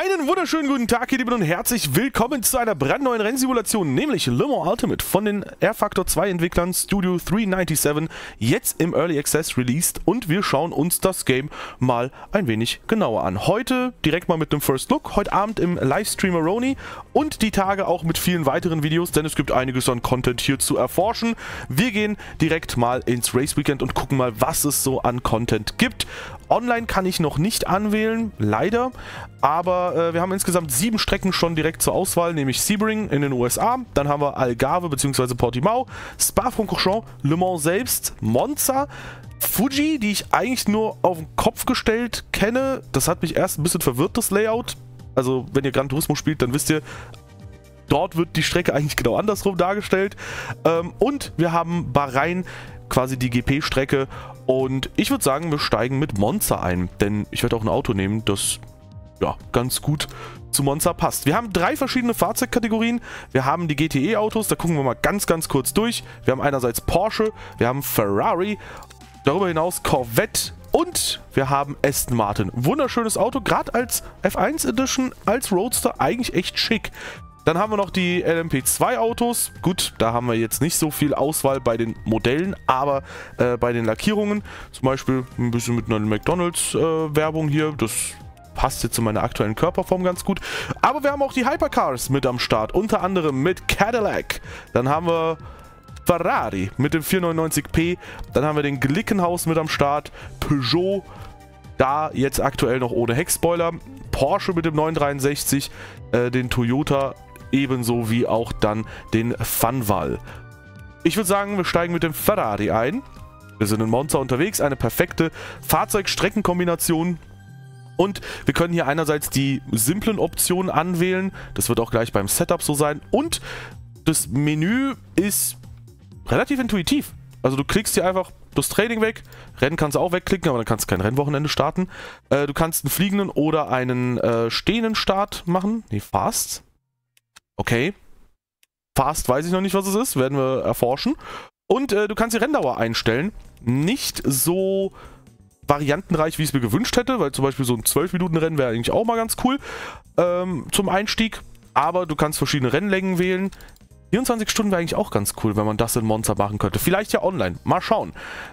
Einen wunderschönen guten Tag, ihr Lieben, und herzlich willkommen zu einer brandneuen Rennsimulation, nämlich Le Mans Ultimate von den rFactor 2 Entwicklern Studio 397, jetzt im Early Access released, und wir schauen uns das Game mal ein wenig genauer an. Heute direkt mal mit einem First Look, heute Abend im Livestreameroni und die Tage auch mit vielen weiteren Videos, denn es gibt einiges an Content hier zu erforschen. Wir gehen direkt mal ins Race Weekend und gucken mal, was es so an Content gibt. Online kann ich noch nicht anwählen, leider, aber wir haben insgesamt 7 Strecken schon direkt zur Auswahl, nämlich Sebring in den USA, dann haben wir Algarve bzw. Portimao, Spa-Francorchamps, Le Mans selbst, Monza, Fuji, die ich eigentlich nur auf den Kopf gestellt kenne. Das hat mich erst ein bisschen verwirrt, das Layout. Also wenn ihr Gran Turismo spielt, dann wisst ihr, dort wird die Strecke eigentlich genau andersrum dargestellt. Und wir haben Bahrain, quasi die GP-Strecke, und ich würde sagen, wir steigen mit Monza ein, denn ich werde auch ein Auto nehmen, das ja ganz gut zu Monza passt. Wir haben 3 verschiedene Fahrzeugkategorien. Wir haben die GTE-Autos, da gucken wir mal ganz kurz durch. Wir haben einerseits Porsche, wir haben Ferrari, darüber hinaus Corvette und wir haben Aston Martin. Wunderschönes Auto, gerade als F1 Edition, als Roadster eigentlich echt schick. Dann haben wir noch die LMP2 Autos. Gut, da haben wir jetzt nicht so viel Auswahl bei den Modellen, aber bei den Lackierungen. Zum Beispiel ein bisschen mit einer McDonalds Werbung hier. Das passt jetzt zu meiner aktuellen Körperform ganz gut. Aber wir haben auch die Hypercars mit am Start. Unter anderem mit Cadillac. Dann haben wir Ferrari mit dem 499p. Dann haben wir den Glickenhaus mit am Start. Peugeot, da jetzt aktuell noch ohne Heckspoiler. Porsche mit dem 963. Den Toyota ebenso wie auch dann den Vanwall. Ich würde sagen, wir steigen mit dem Ferrari ein. Wir sind in Monza unterwegs, eine perfekte Fahrzeug-Strecken-Kombination. Und wir können hier einerseits die simplen Optionen anwählen. Das wird auch gleich beim Setup so sein. Und das Menü ist relativ intuitiv. Also du klickst hier einfach das Training weg. Rennen kannst du auch wegklicken, aber dann kannst du kein Rennwochenende starten. Du kannst einen fliegenden oder einen stehenden Start machen. Nee, Fast. Okay, Fast weiß ich noch nicht, was es ist, werden wir erforschen. Und du kannst die Renndauer einstellen, nicht so variantenreich, wie ich es mir gewünscht hätte, weil zum Beispiel so ein 12-Minuten-Rennen wäre eigentlich auch mal ganz cool zum Einstieg. Aber du kannst verschiedene Rennlängen wählen. 24 Stunden wäre eigentlich auch ganz cool, wenn man das in Monza machen könnte. Vielleicht ja online, mal schauen.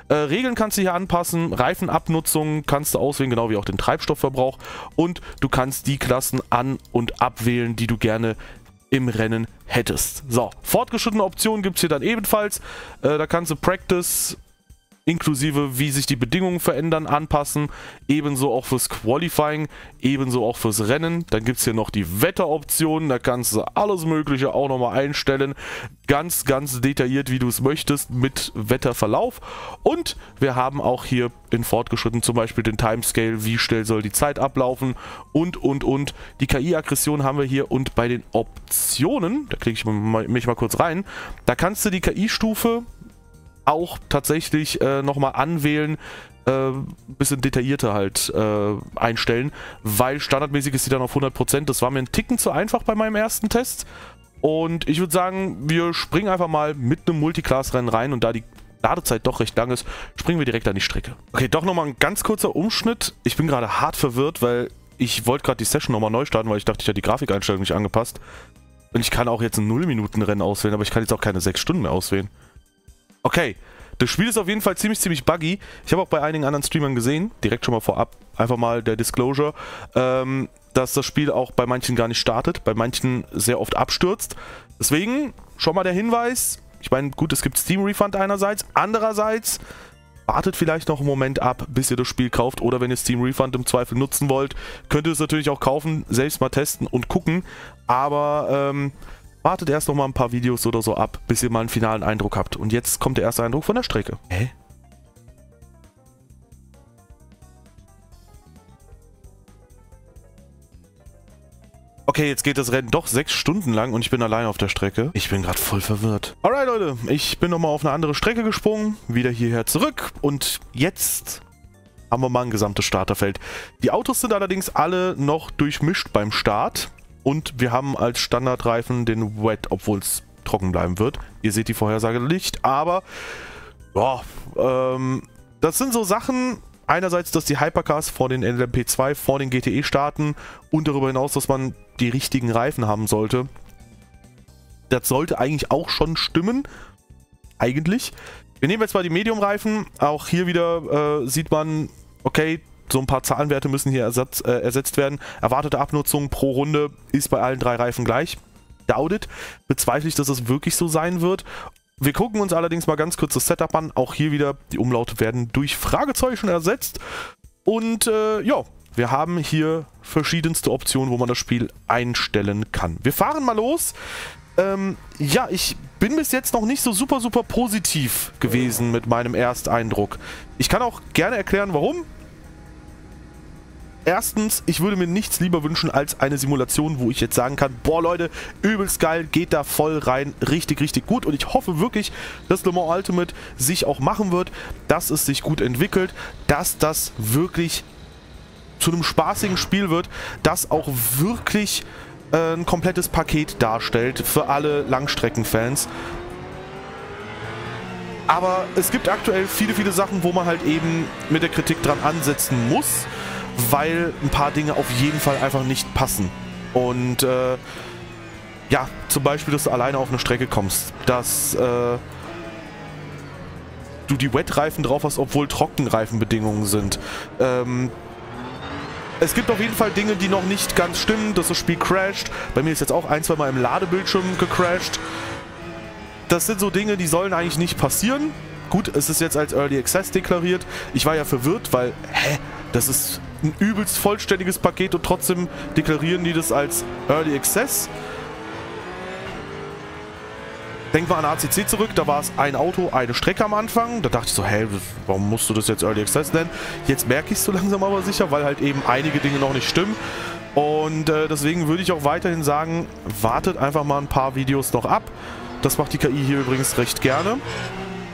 Regeln kannst du hier anpassen, Reifenabnutzung kannst du auswählen, genau wie auch den Treibstoffverbrauch. Und du kannst die Klassen an- und abwählen, die du gerne im Rennen hättest. So, fortgeschrittene Optionen gibt es hier dann ebenfalls. Da kannst du Practice inklusive, wie sich die Bedingungen verändern, anpassen. Ebenso auch fürs Qualifying, ebenso auch fürs Rennen. Dann gibt es hier noch die Wetteroptionen. Da kannst du alles Mögliche auch nochmal einstellen. Ganz detailliert, wie du es möchtest, mit Wetterverlauf. Und wir haben auch hier in fortgeschritten zum Beispiel den Timescale, wie schnell soll die Zeit ablaufen und. Die KI-Aggression haben wir hier, und bei den Optionen, da klicke ich mich mal kurz rein, da kannst du die KI-Stufe auch tatsächlich nochmal anwählen, ein bisschen detaillierter halt einstellen, weil standardmäßig ist sie dann auf 100%. Das war mir ein Ticken zu einfach bei meinem ersten Test. Und ich würde sagen, wir springen einfach mal mit einem Multiclass-Rennen rein, und da die Ladezeit doch recht lang ist, springen wir direkt an die Strecke. Okay, doch nochmal ein ganz kurzer Umschnitt. Ich bin gerade hart verwirrt, weil ich wollte gerade die Session nochmal neu starten, weil ich dachte, ich hätte die Grafikeinstellung nicht angepasst. Und ich kann auch jetzt ein 0-Minuten-Rennen auswählen, aber ich kann jetzt auch keine 6 Stunden mehr auswählen. Okay, das Spiel ist auf jeden Fall ziemlich buggy. Ich habe auch bei einigen anderen Streamern gesehen, direkt schon mal vorab, einfach mal der Disclosure, dass das Spiel auch bei manchen gar nicht startet, bei manchen sehr oft abstürzt. Deswegen schon mal der Hinweis, ich meine, gut, es gibt Steam Refund einerseits, andererseits wartet vielleicht noch einen Moment ab, bis ihr das Spiel kauft, oder wenn ihr Steam Refund im Zweifel nutzen wollt, könnt ihr es natürlich auch kaufen, selbst mal testen und gucken, aber wartet erst noch mal ein paar Videos oder so ab, bis ihr mal einen finalen Eindruck habt. Und jetzt kommt der erste Eindruck von der Strecke. Hä? Okay, jetzt geht das Rennen doch 6 Stunden lang und ich bin allein auf der Strecke. Ich bin gerade voll verwirrt. Alright, Leute, ich bin nochmal auf eine andere Strecke gesprungen, wieder hierher zurück, und jetzt haben wir mal ein gesamtes Starterfeld. Die Autos sind allerdings alle noch durchmischt beim Start. Und wir haben als Standardreifen den Wet, obwohl es trocken bleiben wird. Ihr seht die Vorhersage nicht, aber ja, das sind so Sachen, Einerseits, dass die Hypercars vor den LMP2, vor den GTE starten und darüber hinaus, dass man die richtigen Reifen haben sollte. Das sollte eigentlich auch schon stimmen. Eigentlich. Wir nehmen jetzt mal die Medium-Reifen. Auch hier wieder sieht man, okay, so ein paar Zahlenwerte müssen hier ersetzt werden. Erwartete Abnutzung pro Runde ist bei allen drei Reifen gleich. Doubt it. Bezweifle ich, dass es wirklich so sein wird. Wir gucken uns allerdings mal ganz kurz das Setup an. Auch hier wieder, die Umlaute werden durch Fragezeichen ersetzt. Und ja, wir haben hier verschiedenste Optionen, wo man das Spiel einstellen kann. Wir fahren mal los. Ja, ich bin bis jetzt noch nicht so super, super positiv gewesen mit meinem Ersteindruck. Ich kann auch gerne erklären, warum. Erstens, ich würde mir nichts lieber wünschen als eine Simulation, wo ich jetzt sagen kann, boah Leute, übelst geil, geht da voll rein, richtig, richtig gut. Und ich hoffe wirklich, dass Le Mans Ultimate sich auch machen wird, dass es sich gut entwickelt, dass das wirklich zu einem spaßigen Spiel wird, das auch wirklich ein komplettes Paket darstellt für alle Langstreckenfans. Aber es gibt aktuell viele, viele Sachen, wo man halt eben mit der Kritik dran ansetzen muss, weil ein paar Dinge auf jeden Fall einfach nicht passen. Und ja, zum Beispiel, dass du alleine auf eine Strecke kommst, dass du die Wet-Reifen drauf hast, obwohl Trockenreifenbedingungen sind. Es gibt auf jeden Fall Dinge, die noch nicht ganz stimmen, dass das Spiel crasht. Bei mir ist jetzt auch ein, zwei Mal im Ladebildschirm gecrasht. Das sind so Dinge, die sollen eigentlich nicht passieren. Gut, es ist jetzt als Early Access deklariert. Ich war ja verwirrt, weil, hä, das ist ein übelst vollständiges Paket und trotzdem deklarieren die das als Early Access. Denk mal an ACC zurück, da war es ein Auto, eine Strecke am Anfang. Da dachte ich so, hey, warum musst du das jetzt Early Access nennen? Jetzt merke ich es so langsam aber sicher, weil halt eben einige Dinge noch nicht stimmen. Und deswegen würde ich auch weiterhin sagen, wartet einfach mal ein paar Videos noch ab. Das macht die KI hier übrigens recht gerne.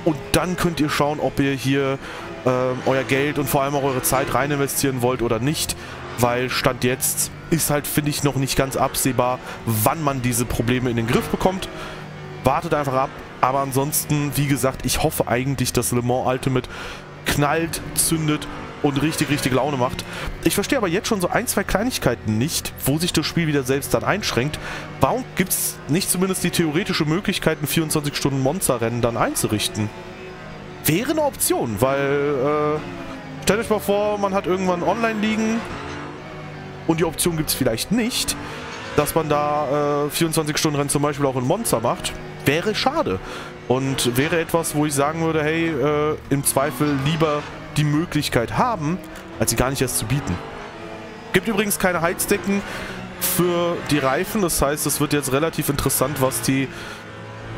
Und dann könnt ihr schauen, ob ihr hier euer Geld und vor allem auch eure Zeit rein investieren wollt oder nicht. Weil Stand jetzt ist halt, finde ich, noch nicht ganz absehbar, wann man diese Probleme in den Griff bekommt. Wartet einfach ab. Aber ansonsten, wie gesagt, ich hoffe eigentlich, dass Le Mans Ultimate knallt, zündet und richtig, richtig Laune macht. Ich verstehe aber jetzt schon so ein, zwei Kleinigkeiten nicht, wo sich das Spiel wieder selbst dann einschränkt. Warum gibt es nicht zumindest die theoretische Möglichkeit, ein 24-Stunden-Monza-Rennen dann einzurichten? Wäre eine Option, weil, stellt euch mal vor, man hat irgendwann online liegen und die Option gibt es vielleicht nicht, dass man da 24-Stunden-Rennen zum Beispiel auch in Monza macht. Wäre schade und wäre etwas, wo ich sagen würde, hey, im Zweifel lieber die Möglichkeit haben, als sie gar nicht erst zu bieten. Gibt übrigens keine Heizdecken für die Reifen, das heißt, es wird jetzt relativ interessant, was die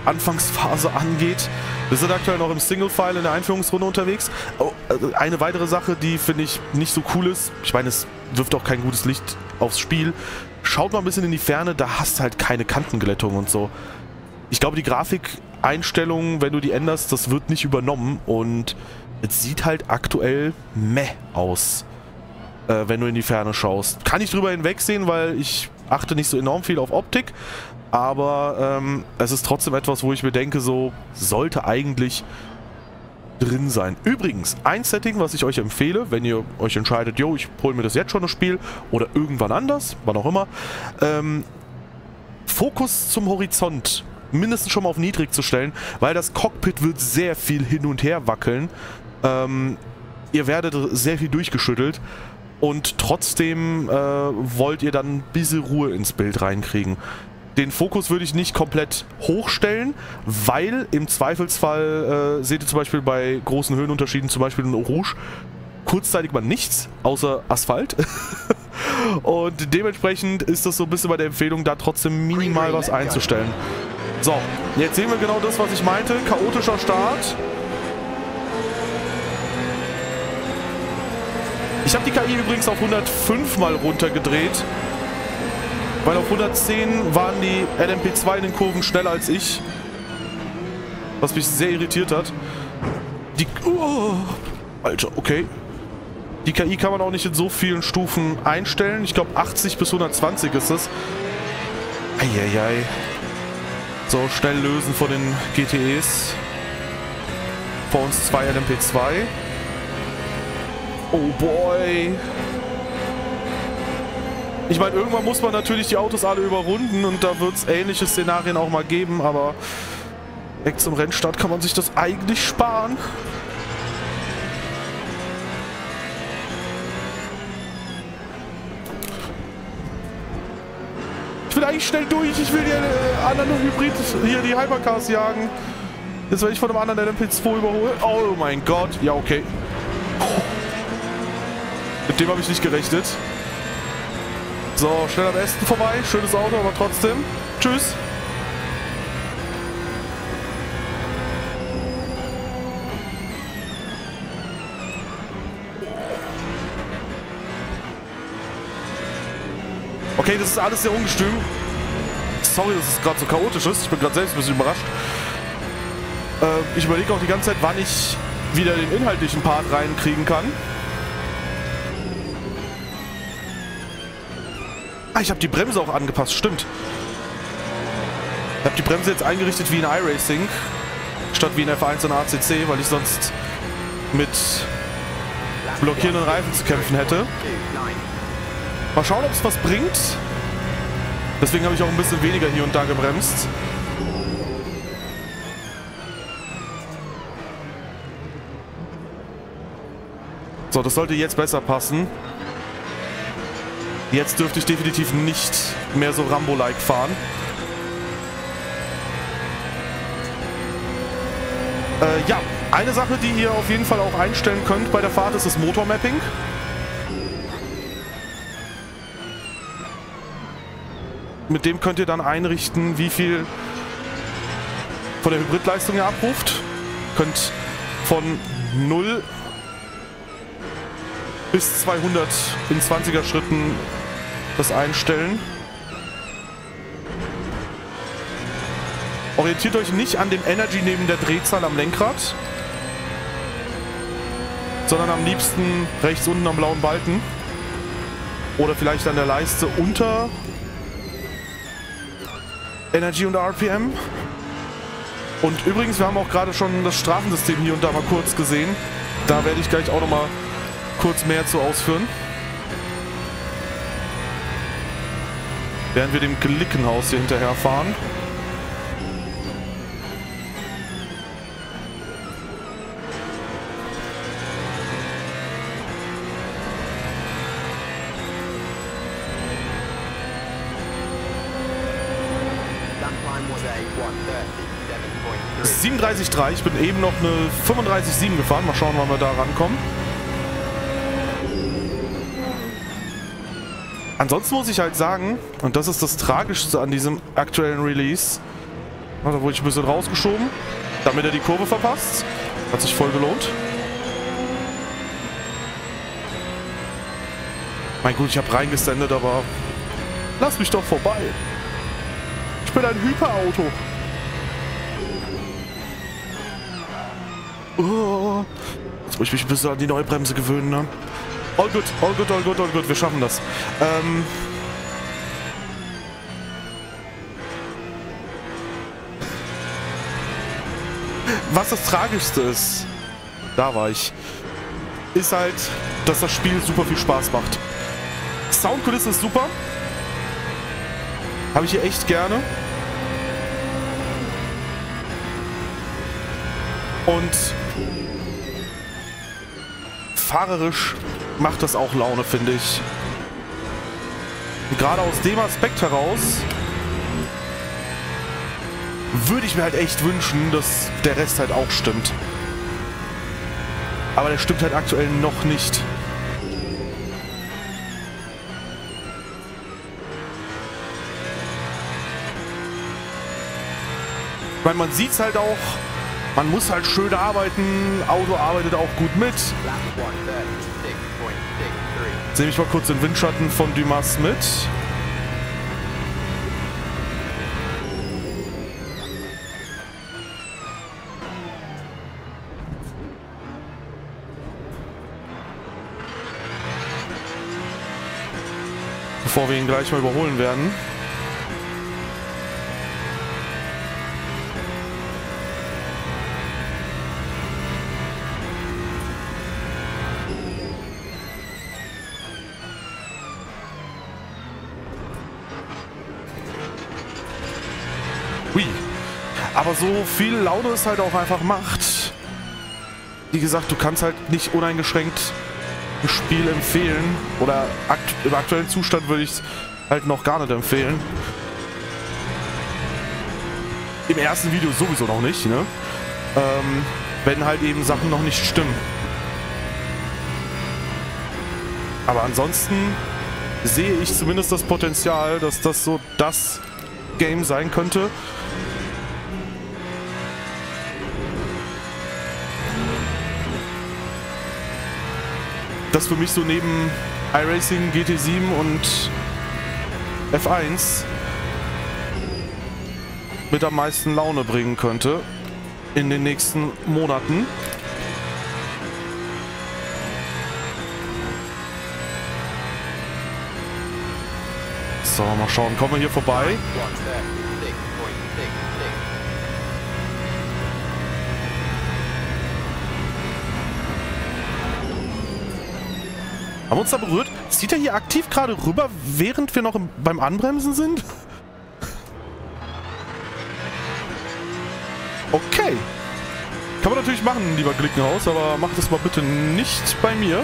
Anfangsphase angeht. Wir sind aktuell noch im Single-File in der Einführungsrunde unterwegs. Oh, eine weitere Sache, die finde ich nicht so cool ist, ich meine, es wirft auch kein gutes Licht aufs Spiel, schaut mal ein bisschen in die Ferne, da hast du halt keine Kantenglättung und so. Ich glaube, die Grafikeinstellungen, wenn du die änderst, das wird nicht übernommen und es sieht halt aktuell meh aus, wenn du in die Ferne schaust. Kann ich drüber hinwegsehen, weil ich achte nicht so enorm viel auf Optik, aber es ist trotzdem etwas, wo ich mir denke, so sollte eigentlich drin sein. Übrigens, ein Setting, was ich euch empfehle, wenn ihr euch entscheidet, yo, ich hole mir das jetzt schon, das Spiel, oder irgendwann anders, wann auch immer, Fokus zum Horizont mindestens schon mal auf niedrig zu stellen, weil das Cockpit wird sehr viel hin und her wackeln. Ihr werdet sehr viel durchgeschüttelt und trotzdem wollt ihr dann ein bisschen Ruhe ins Bild reinkriegen. Den Fokus würde ich nicht komplett hochstellen, weil im Zweifelsfall seht ihr zum Beispiel bei großen Höhenunterschieden, zum Beispiel in Orange, kurzzeitig mal nichts außer Asphalt. Und dementsprechend ist das so ein bisschen bei der Empfehlung, da trotzdem minimal was einzustellen. So, jetzt sehen wir genau das, was ich meinte. Chaotischer Start. Ich habe die KI übrigens auf 105 mal runtergedreht, weil auf 110 waren die LMP2 in den Kurven schneller als ich, was mich sehr irritiert hat. Die... Oh, Alter, okay. Die KI kann man auch nicht in so vielen Stufen einstellen. Ich glaube 80 bis 120 ist es. Eieiei. So, schnell lösen von den GTEs. Vor uns zwei LMP2. Oh boy. Ich meine, irgendwann muss man natürlich die Autos alle überrunden und da wird es ähnliche Szenarien auch mal geben, aber direkt zum Rennstart kann man sich das eigentlich sparen. Ich will eigentlich schnell durch, ich will die anderen Hybrid, hier die Hypercars jagen. Jetzt werde ich von einem anderen LMP2 überholen. Oh mein Gott, ja okay. Mit dem habe ich nicht gerechnet. So, schnell am Aston vorbei, schönes Auto, aber trotzdem. Tschüss. Okay, das ist alles sehr ungestüm. Sorry, dass es gerade so chaotisch ist. Ich bin gerade selbst ein bisschen überrascht. Ich überlege auch die ganze Zeit, wann ich wieder den inhaltlichen Part reinkriegen kann. Ah, ich habe die Bremse auch angepasst, stimmt. Ich habe die Bremse jetzt eingerichtet wie in iRacing, statt wie in F1 und ACC, weil ich sonst mit blockierenden Reifen zu kämpfen hätte. Mal schauen, ob es was bringt. Deswegen habe ich auch ein bisschen weniger hier und da gebremst. So, das sollte jetzt besser passen. Jetzt dürfte ich definitiv nicht mehr so Rambo-like fahren. Ja, eine Sache, die ihr auf jeden Fall auch einstellen könnt bei der Fahrt, ist das Motormapping. Mit dem könnt ihr dann einrichten, wie viel von der Hybridleistung ihr abruft. Könnt von 0 bis 200 in 20er Schritten das einstellen. Orientiert euch nicht an dem Energy neben der Drehzahl am Lenkrad, sondern am liebsten rechts unten am blauen Balken oder vielleicht an der Leiste unter Energy und RPM. Und übrigens, wir haben auch gerade schon das Strafensystem hier und da mal kurz gesehen. Da werde ich gleich auch nochmal kurz mehr zu ausführen. Während wir dem Glickenhaus hier hinterher fahren. Ich bin eben noch eine 35,7 gefahren. Mal schauen, wann wir da rankommen. Ansonsten muss ich halt sagen, und das ist das Tragischste an diesem aktuellen Release, da wurde ich ein bisschen rausgeschoben, damit er die Kurve verpasst. Hat sich voll gelohnt. Mein Gott, ich habe reingesendet, aber lass mich doch vorbei. Ich bin ein Hyperauto. Oh. Jetzt muss ich mich ein bisschen an die neue Bremse gewöhnen, ne? All good, all good, all good, all good. Wir schaffen das. Was das Tragischste ist, da war ich, ist halt, dass das Spiel super viel Spaß macht. Soundkulisse ist super. Habe ich hier echt gerne. Und fahrerisch macht das auch Laune, finde ich. Und gerade aus dem Aspekt heraus würde ich mir halt echt wünschen, dass der Rest halt auch stimmt. Aber der stimmt halt aktuell noch nicht. Weil man sieht es halt auch. Man muss halt schön arbeiten, Auto arbeitet auch gut mit. Jetzt nehme ich mal kurz den Windschatten von Dumas mit. Bevor wir ihn gleich mal überholen werden. Hui. Aber so viel Laune es halt auch einfach macht. Wie gesagt, du kannst halt nicht uneingeschränkt ein Spiel empfehlen. Oder im aktuellen Zustand würde ich es halt noch gar nicht empfehlen. Im ersten Video sowieso noch nicht, ne? Wenn halt eben Sachen noch nicht stimmen. Aber ansonsten sehe ich zumindest das Potenzial, dass das so das Game sein könnte. Das für mich so neben iRacing, GT7 und F1 mit am meisten Laune bringen könnte in den nächsten Monaten. So, mal schauen, kommen wir hier vorbei? Haben wir uns da berührt? Zieht er hier aktiv gerade rüber, während wir noch beim Anbremsen sind? Okay. Kann man natürlich machen, lieber Glickenhaus, aber macht das mal bitte nicht bei mir.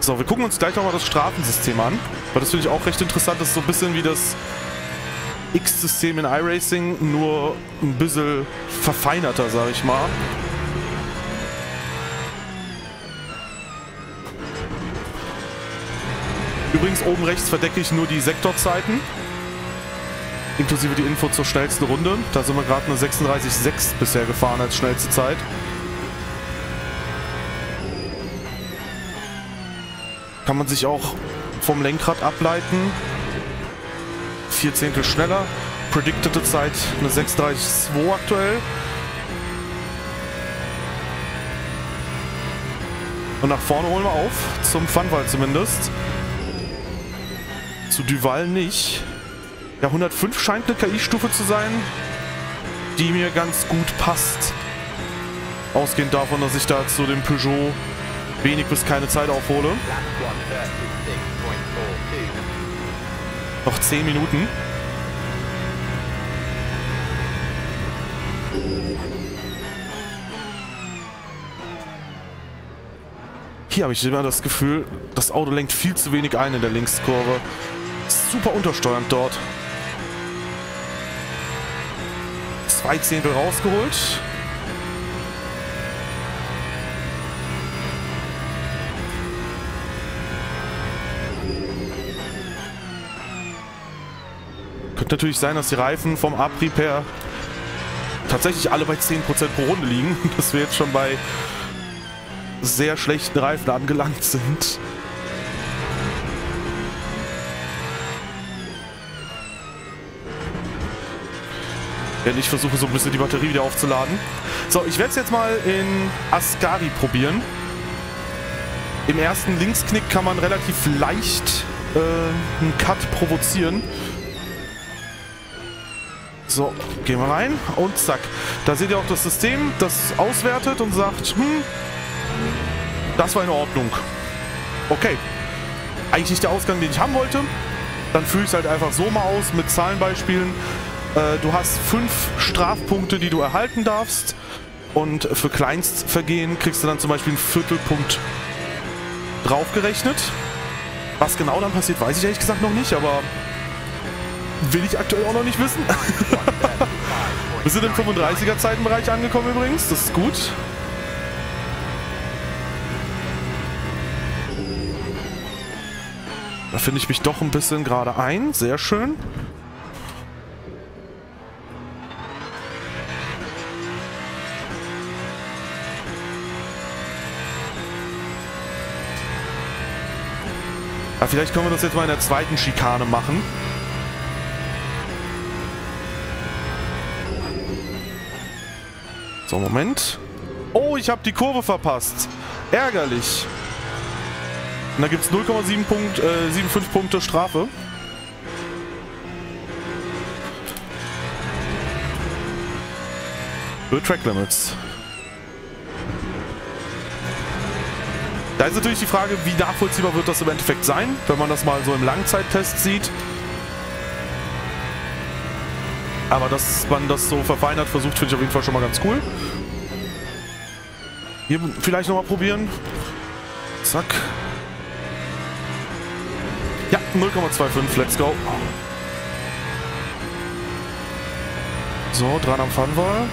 So, wir gucken uns gleich nochmal das Strafensystem an, weil das finde ich auch recht interessant. Das ist so ein bisschen wie das X-System in iRacing, nur ein bisschen verfeinerter, sage ich mal. Übrigens, oben rechts verdecke ich nur die Sektorzeiten, inklusive die Info zur schnellsten Runde. Da sind wir gerade eine 36,6 bisher gefahren als schnellste Zeit. Kann man sich auch vom Lenkrad ableiten. 4 Zehntel schneller. Predictete Zeit eine 6,32 aktuell. Und nach vorne holen wir auf. Zum Vanwall zumindest. Zu Duval nicht. Ja, 105 scheint eine KI-Stufe zu sein, die mir ganz gut passt. Ausgehend davon, dass ich da zu dem Peugeot wenig bis keine Zeit aufhole. Noch 10 Minuten. Hier habe ich immer das Gefühl, das Auto lenkt viel zu wenig ein in der Linkskurve. Super untersteuernd dort. 2 Zehntel rausgeholt. Natürlich sein, dass die Reifen vom Abrieb her tatsächlich alle bei 10% pro Runde liegen, dass wir jetzt schon bei sehr schlechten Reifen angelangt sind. Denn ich versuche so ein bisschen die Batterie wieder aufzuladen. So, ich werde es jetzt mal in Ascari probieren. Im ersten Linksknick kann man relativ leicht einen Cut provozieren. So, gehen wir rein und zack. Da seht ihr auch das System, das auswertet und sagt, das war in Ordnung. Okay. Eigentlich nicht der Ausgang, den ich haben wollte. Dann führe ich es halt einfach so mal aus mit Zahlenbeispielen. Du hast 5 Strafpunkte, die du erhalten darfst. Und für Kleinstvergehen kriegst du dann zum Beispiel einen Viertelpunkt draufgerechnet. Was genau dann passiert, weiß ich ehrlich gesagt noch nicht, aber... will ich aktuell auch noch nicht wissen. Wir sind im 35er Zeitenbereich angekommen übrigens, das ist gut. Da finde ich mich doch ein bisschen gerade ein, sehr schön. Ja, vielleicht können wir das jetzt mal in der zweiten Schikane machen. So, Moment. Oh, ich habe die Kurve verpasst. Ärgerlich. Und da gibt es 0,75 Punkte Strafe. Für Track Limits. Da ist natürlich die Frage, wie nachvollziehbar wird das im Endeffekt sein, wenn man das mal so im Langzeittest sieht. Aber dass man das so verfeinert versucht, finde ich auf jeden Fall schon mal ganz cool. Hier vielleicht nochmal probieren. Zack. Ja, 0,25, let's go. So, dran am Vanwall.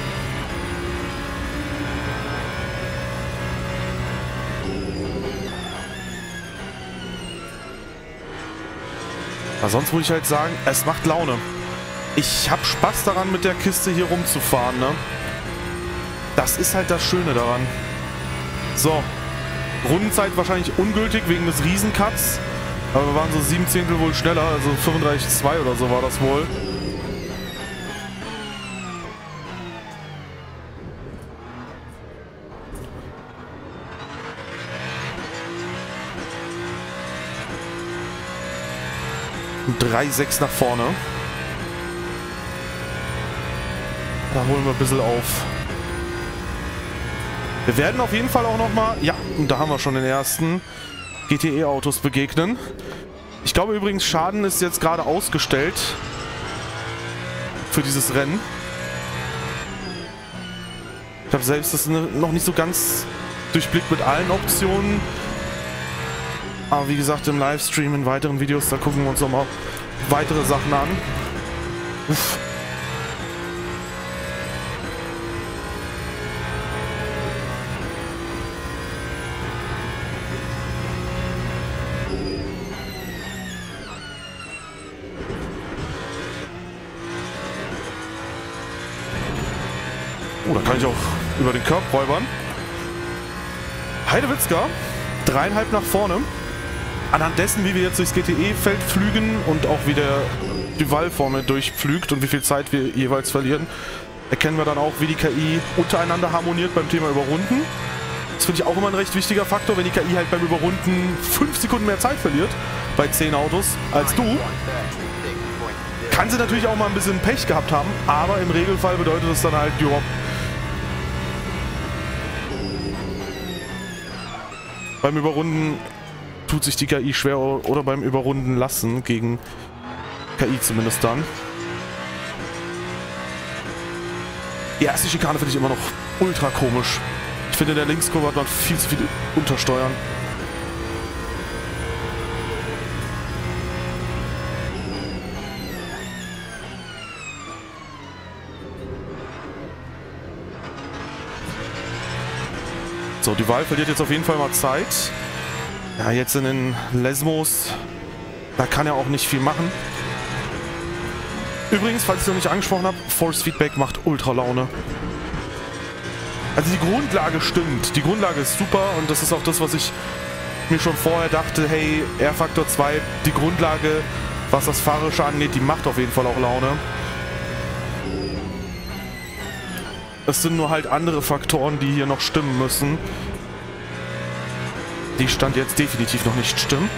Aber sonst muss ich halt sagen, es macht Laune. Ich habe Spaß daran, mit der Kiste hier rumzufahren, ne? Das ist halt das Schöne daran. So. Rundenzeit wahrscheinlich ungültig wegen des Riesencuts. Aber wir waren so 7 Zehntel wohl schneller, also 35,2 oder so war das wohl. Und 3,6 nach vorne. Da holen wir ein bisschen auf. Wir werden auf jeden Fall auch nochmal... Ja, und da haben wir schon den ersten GTE-Autos begegnen. Ich glaube übrigens, Schaden ist jetzt gerade ausgestellt für dieses Rennen. Ich habe selbst das noch nicht so ganz durchblickt mit allen Optionen. Aber wie gesagt, im Livestream, in weiteren Videos, da gucken wir uns nochmal weitere Sachen an. Uff. Oh, da kann ich auch über den Körper räubern. Heidewitzka, 3,5 nach vorne. Anhand dessen, wie wir jetzt durchs GTE-Feld flügen und auch wie der Duval-Formel durchpflügt und wie viel Zeit wir jeweils verlieren, erkennen wir dann auch, wie die KI untereinander harmoniert beim Thema Überrunden. Das finde ich auch immer ein recht wichtiger Faktor, wenn die KI halt beim Überrunden 5 Sekunden mehr Zeit verliert bei 10 Autos als du. Kann sie natürlich auch mal ein bisschen Pech gehabt haben, aber im Regelfall bedeutet das dann halt, jo. Beim Überrunden tut sich die KI schwer oder beim Überrunden lassen gegen KI zumindest dann. Die erste Schikane finde ich immer noch ultra komisch. Ich finde, in der Linkskurve hat man viel zu viel untersteuern. So, die Wahl verliert jetzt auf jeden Fall mal Zeit. Ja, jetzt in den Lesmos, da kann er auch nicht viel machen. Übrigens, falls ich es noch nicht angesprochen habe, Force Feedback macht ultra Laune. Also die Grundlage stimmt, die Grundlage ist super und das ist auch das, was ich mir schon vorher dachte, hey, rFactor 2, die Grundlage, was das Fahrerische angeht, die macht auf jeden Fall auch Laune. Es sind nur halt andere Faktoren, die hier noch stimmen müssen. Die Stand jetzt definitiv noch nicht stimmen.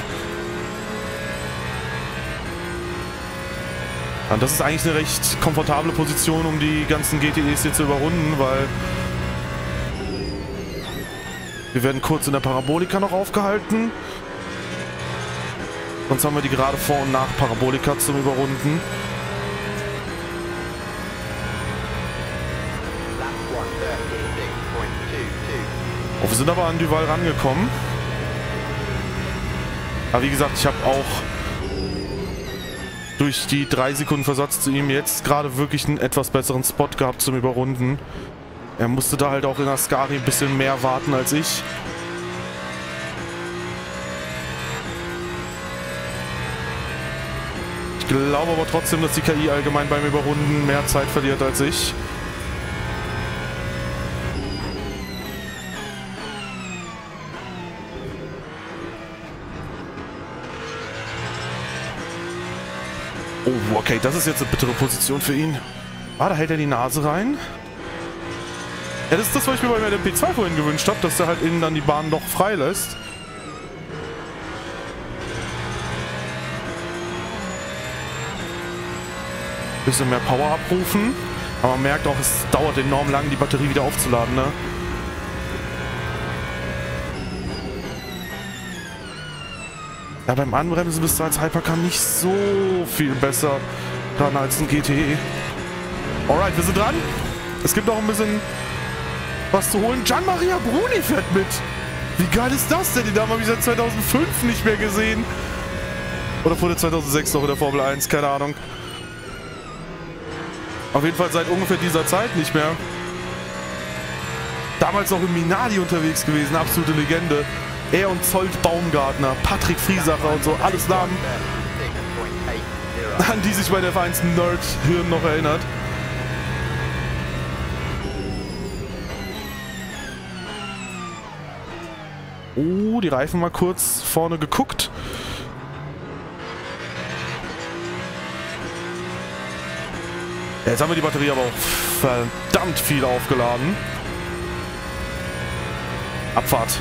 Und das ist eigentlich eine recht komfortable Position, um die ganzen GTEs hier zu überrunden, weil... Wir werden kurz in der Parabolika noch aufgehalten. Sonst haben wir die gerade Vor- und Nach-Parabolika zum Überrunden. Oh, wir sind aber an Duval rangekommen. Aber wie gesagt, ich habe auch durch die 3 Sekunden Versatz zu ihm jetzt gerade wirklich einen etwas besseren Spot gehabt zum Überrunden. Er musste da halt auch in Ascari ein bisschen mehr warten als ich. Ich glaube aber trotzdem, dass die KI allgemein beim Überrunden mehr Zeit verliert als ich. Oh, okay, das ist jetzt eine bittere Position für ihn. Ah, da hält er die Nase rein. Ja, das ist das, was ich mir bei LMP2 vorhin gewünscht habe, dass er halt innen dann die Bahn doch frei lässt. Bisschen mehr Power abrufen. Aber man merkt auch, es dauert enorm lang, die Batterie wieder aufzuladen, ne? Ja, beim Anbremsen bist du als Hypercar nicht so viel besser dran als ein GTE. Alright, wir sind dran. Es gibt noch ein bisschen was zu holen. Gian Maria Bruni fährt mit. Wie geil ist das denn? Die Dame habe ich seit 2005 nicht mehr gesehen. Oder vor der 2006 noch in der Formel 1, keine Ahnung. Auf jeden Fall seit ungefähr dieser Zeit nicht mehr. Damals noch im Minardi unterwegs gewesen, absolute Legende. Er und Zolt Baumgartner, Patrick Friesacher und so, alles Namen, an die sich bei der F1 Nerd-Hirn noch erinnert. Oh, die Reifen mal kurz vorne geguckt. Jetzt haben wir die Batterie aber auch verdammt viel aufgeladen. Abfahrt.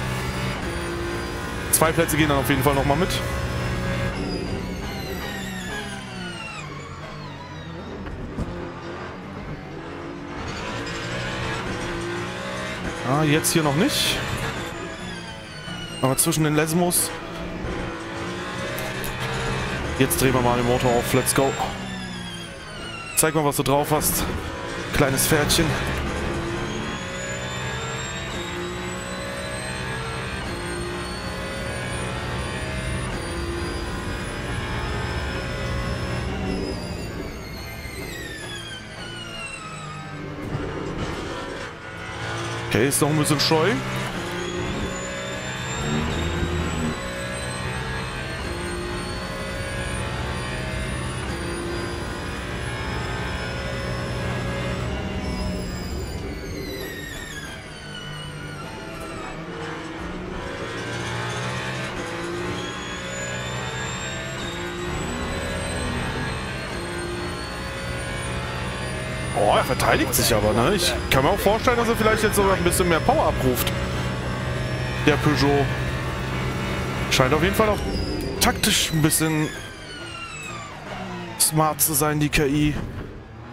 2 Plätze gehen dann auf jeden Fall nochmal mit. Ah, jetzt hier noch nicht. Aber zwischen den Lesmos. Jetzt drehen wir mal den Motor auf. Let's go. Zeig mal, was du drauf hast. Kleines Pferdchen. Okay, ist noch ein bisschen scheu. Oh, er verteidigt sich aber, ne? Ich kann mir auch vorstellen, dass er vielleicht jetzt sogar ein bisschen mehr Power abruft. Der Peugeot scheint auf jeden Fall auch taktisch ein bisschen smart zu sein, die KI.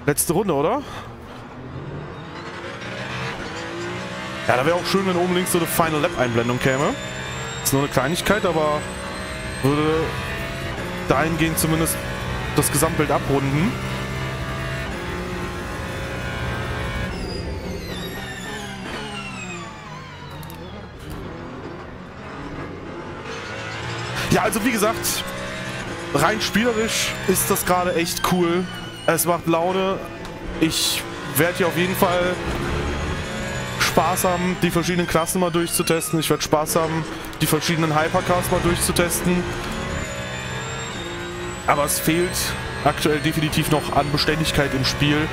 Letzte Runde, oder? Ja, da wäre auch schön, wenn oben links so eine Final Lap Einblendung käme. Ist nur eine Kleinigkeit, aber würde dahingehend zumindest das Gesamtbild abrunden. Ja, also wie gesagt, rein spielerisch ist das gerade echt cool. Es macht Laune. Ich werde hier auf jeden Fall Spaß haben, die verschiedenen Klassen mal durchzutesten. Ich werde Spaß haben, die verschiedenen Hypercars mal durchzutesten. Aber es fehlt aktuell definitiv noch an Beständigkeit im Spiel.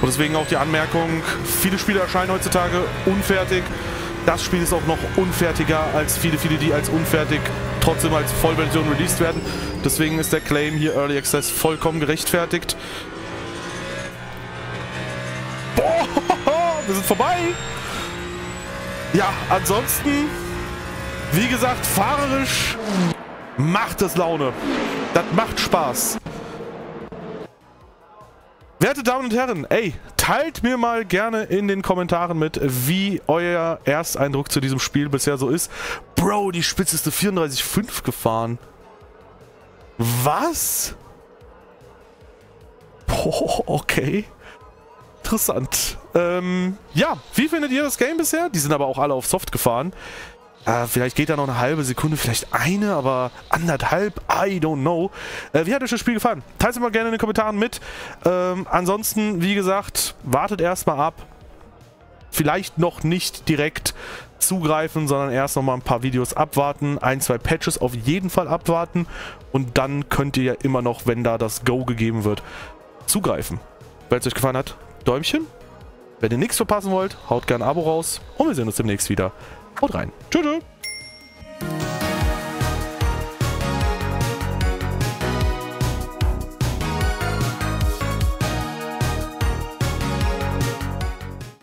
Und deswegen auch die Anmerkung, viele Spiele erscheinen heutzutage unfertig. Das Spiel ist auch noch unfertiger als viele, die als unfertig trotzdem als Vollversion released werden. Deswegen ist der Claim hier Early Access vollkommen gerechtfertigt. Boah, wir sind vorbei! Ja, ansonsten, wie gesagt, fahrerisch macht es Laune. Das macht Spaß. Werte Damen und Herren, ey, teilt mir mal gerne in den Kommentaren mit, wie euer Ersteindruck zu diesem Spiel bisher so ist. Bro, die Spitze ist eine 34,5 gefahren. Was? Oh, okay. Interessant. Ja, wie findet ihr das Game bisher? Die sind aber auch alle auf Soft gefahren. Vielleicht geht da noch eine halbe Sekunde, vielleicht eine, aber anderthalb, I don't know. Wie hat euch das Spiel gefallen? Teilt es mal gerne in den Kommentaren mit. Ansonsten, wie gesagt, wartet erstmal ab. Vielleicht noch nicht direkt zugreifen, sondern erst nochmal ein paar Videos abwarten. 1, 2 Patches auf jeden Fall abwarten. Und dann könnt ihr ja immer noch, wenn da das Go gegeben wird, zugreifen. Wenn es euch gefallen hat, Däumchen. Wenn ihr nichts verpassen wollt, haut gerne ein Abo raus. Und wir sehen uns demnächst wieder. Haut rein. Tschüss.